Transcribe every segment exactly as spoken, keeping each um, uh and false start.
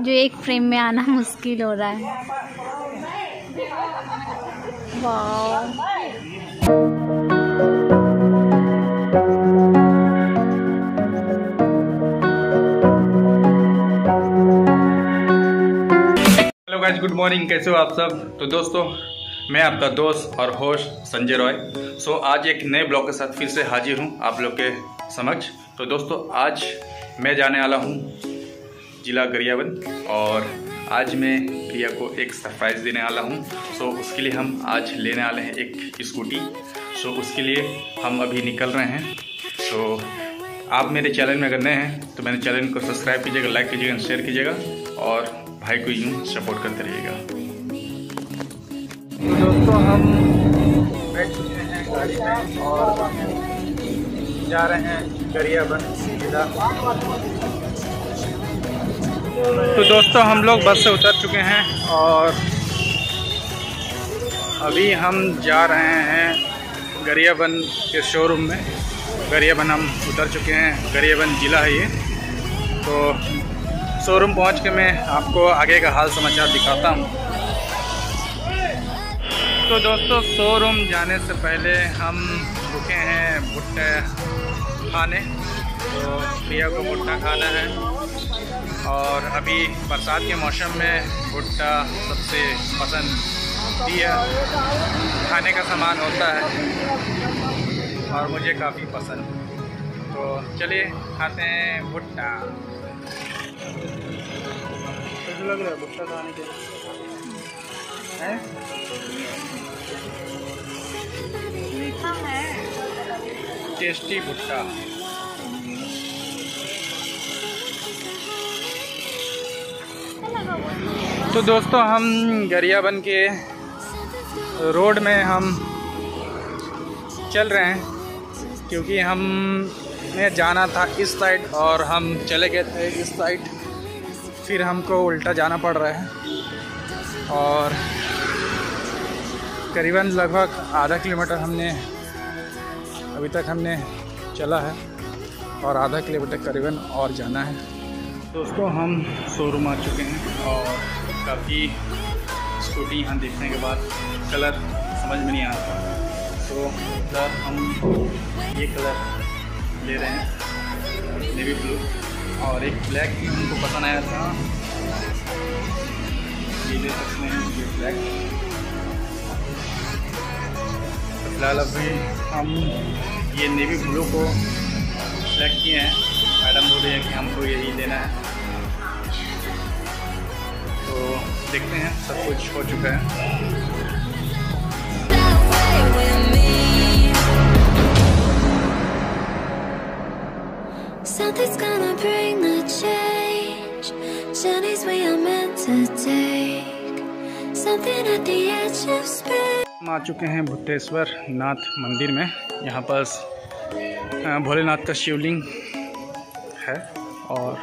जो एक फ्रेम में आना मुश्किल हो रहा है। वाह, गाइस गुड मॉर्निंग, कैसे हो आप सब। तो दोस्तों, मैं आपका दोस्त और host Sanjay Roy. So so, आज एक नए ब्लॉग के साथ फिर से हाजिर हूँ आप लोग के समक्ष। तो दोस्तों, आज मैं जाने वाला हूँ जिला गरियाबंद और आज मैं प्रिया को एक सरप्राइज़ देने वाला हूँ। सो so, उसके लिए हम आज लेने वाले हैं एक स्कूटी। सो so, उसके लिए हम अभी निकल रहे हैं। सो so, आप मेरे चैनल में अगर नए हैं तो मेरे चैनल को सब्सक्राइब कीजिएगा, लाइक कीजिएगा, शेयर कीजिएगा और भाई को यूँ सपोर्ट करते रहिएगा। तो दोस्तों, हम बैठ चुके हैं गाड़ी में और जा रहे हैं गरियाबंद जिला। तो दोस्तों, हम लोग बस से उतर चुके हैं और अभी हम जा रहे हैं गरियाबंद के शोरूम में। गरियाबंद हम उतर चुके हैं, गरियाबंद जिला है ये। तो शोरूम पहुंच के मैं आपको आगे का हाल समाचार दिखाता हूं। तो दोस्तों, शोरूम जाने से पहले हम रुके हैं भुट्टा खाने। तो प्रिया को भुट्टा खाना है और अभी बरसात के मौसम में भुट्टा सबसे पसंद दिया खाने का सामान होता है और मुझे काफ़ी पसंद। तो चलिए खाते हैं भुट्टा। लग रहा है भुट्टा खाने के हैं? मीठा है, टेस्टी भुट्टा। तो दोस्तों, हम गरियाबंद के रोड में हम चल रहे हैं क्योंकि हमने जाना था इस साइड और हम चले गए थे इस साइड, फिर हमको उल्टा जाना पड़ रहा है। और करीबन लगभग आधा किलोमीटर हमने अभी तक हमने चला है और आधा किलोमीटर करीबन और जाना है। दोस्तों, हम शोरूम आ चुके हैं और काफ़ी स्कूटी यहाँ देखने के बाद कलर समझ में नहीं आ रहा था, तो कलर हम ये कलर ले रहे हैं, नेवी ब्लू। और एक ब्लैक भी हमको पसंद आया था, ये ले सकते हैं, ये ब्लैक। तो फिलहाल अभी हम ये नेवी ब्लू को सेलेक्ट किए हैं। मैडम बोल रही है कि हमको यही लेना है, तो देखते हैं। सब कुछ हो चुका है। Something's gonna bring the change. Journeys we are meant to take. Something at the edge of space. हम आ चुके हैं भुतेश्वर नाथ मंदिर में। यहाँ पास भोलेनाथ का शिवलिंग है और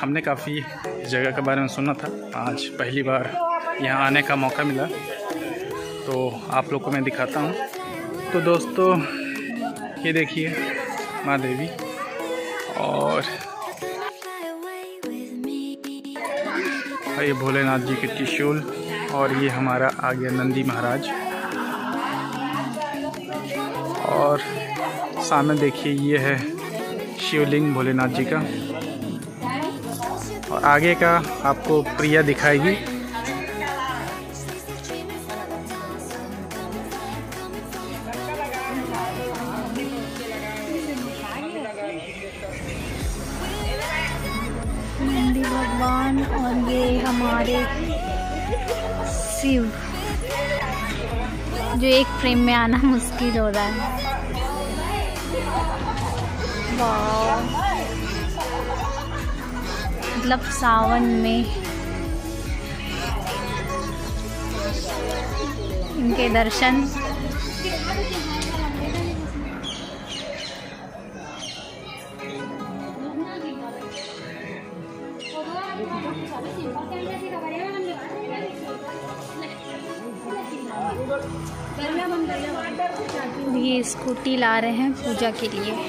हमने काफ़ी जगह के बारे में सुना था, आज पहली बार यहाँ आने का मौका मिला, तो आप लोग को मैं दिखाता हूँ। तो दोस्तों, ये देखिए माँ देवी। और ये भोलेनाथ जी के त्रिशूल और ये हमारा आ गया नंदी महाराज। और सामने देखिए ये है शिवलिंग भोलेनाथ जी का। और आगे का आपको प्रिया दिखाएगी। नंदी भगवान और ये हमारे शिव, जो एक फ्रेम में आना मुश्किल हो रहा है। वाह, मतलब सावन में इनके दर्शन। ये स्कूटी ला रहे हैं पूजा के लिए।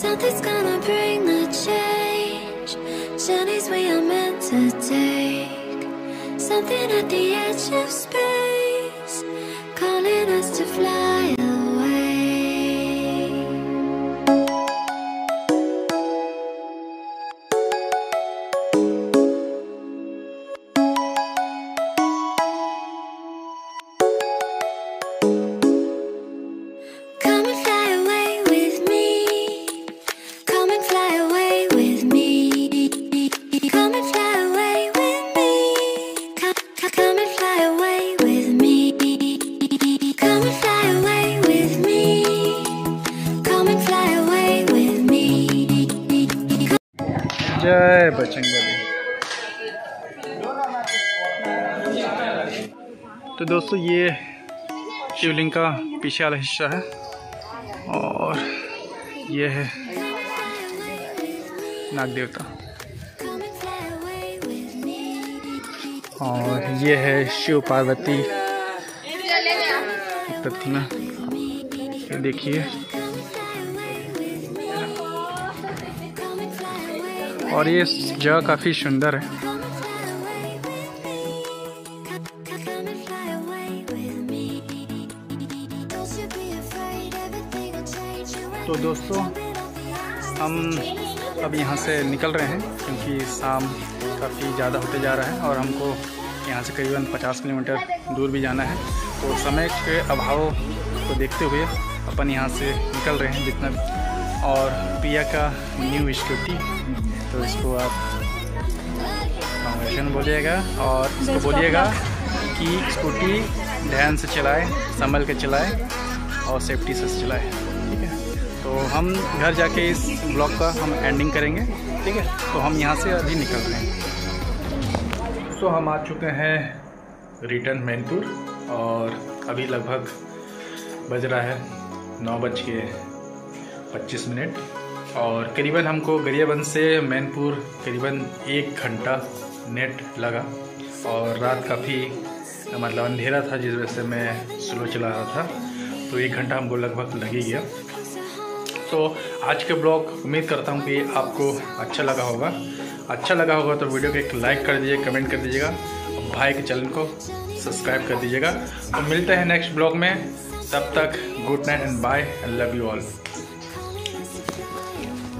Something's gonna bring the change, journeys we are meant to take, something at the edge of space, calling us to fly away. Come and fly away with me. जय बजरंग बली। तो दोस्तों ये शिवलिंग का पीछे वाला हिस्सा है और ये है नाग देवता और ये है शिव पार्वती प्रतिमा। देखिए और ये जगह काफ़ी सुंदर है। तो दोस्तों हम अब यहाँ से निकल रहे हैं क्योंकि शाम काफ़ी ज़्यादा होते जा रहा है और हमको यहाँ से करीबन पचास किलोमीटर दूर भी जाना है। तो समय के अभाव को देखते हुए अपन यहाँ से निकल रहे हैं जितना और प्रिया का न्यू स्कूटी, तो इसको आप कॉन्वर्सेशन बोलिएगा और इसको बोलिएगा कि स्कूटी ध्यान से चलाए, संभल के चलाए और सेफ्टी से चलाए, ठीक है। तो हम घर जाके इस ब्लॉग का हम एंडिंग करेंगे, ठीक है। तो हम यहाँ से अभी निकल रहे हैं। तो हम आ चुके हैं रिटर्न मैनपुर और अभी लगभग बज रहा है नौ बज के पच्चीस मिनट और करीबन हमको गरियाबंद से मैनपुर करीबन एक घंटा नेट लगा और रात काफ़ी मतलब अंधेरा था जिस वजह से मैं स्लो चला रहा था, तो एक घंटा हमको लगभग लग ही गया। तो आज के ब्लॉग उम्मीद करता हूँ कि आपको अच्छा लगा होगा। अच्छा लगा होगा तो वीडियो को एक लाइक कर दीजिए, कमेंट कर दीजिएगा और भाई के चैनल को सब्सक्राइब कर दीजिएगा। तो मिलते हैं नेक्स्ट ब्लॉग में, तब तक good night and bye and love you all.